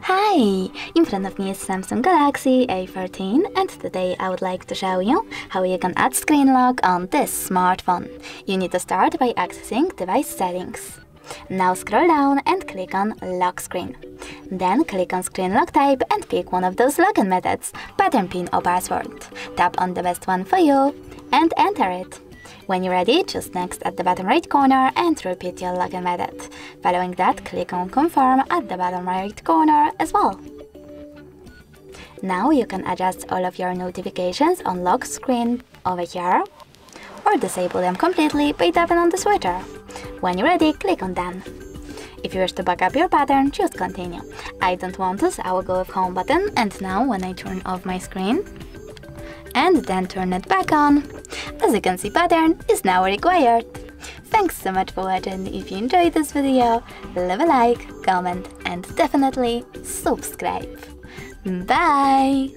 Hi! In front of me is Samsung Galaxy A13 and today I would like to show you how you can add screen lock on this smartphone. You need to start by accessing device settings. Now scroll down and click on lock screen. Then click on screen lock type and pick one of those login methods, pattern, PIN or password. Tap on the best one for you and enter it. When you're ready, choose next at the bottom right corner and repeat your login method. Following that, click on confirm at the bottom right corner as well. Now you can adjust all of your notifications on lock screen over here or disable them completely by tapping on the switcher. When you're ready, click on done. If you wish to back up your pattern, choose continue. I don't want to, so I will go with home button, and now when I turn off my screen and then turn it back on, as you can see, pattern is now required. Thanks so much for watching. If you enjoyed this video, leave a like, comment and definitely subscribe. Bye!